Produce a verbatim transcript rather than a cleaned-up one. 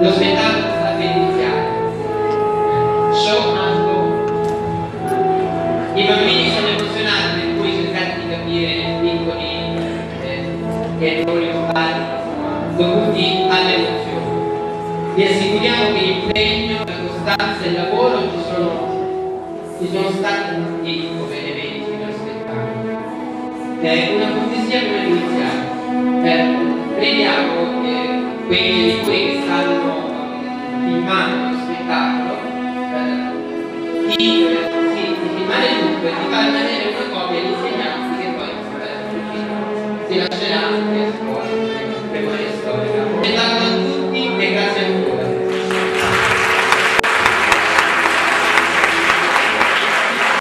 lo smetano da iniziare. Show and go. I bambini sono emozionati per cui cercate di capire piccoli eh, che vogliono fare, dovuti alle emozioni. Vi assicuriamo che l'impegno, la costanza e il lavoro ci sono, ci sono stati tutti come eventi per aspettare. Eh, una cortesia per iniziare. Eh, crediamo che quelli di quelli che stanno filmando lo spettacolo eh, di filmare tutto e di far vedere una copia agli insegnanti che poi eh, si lascerà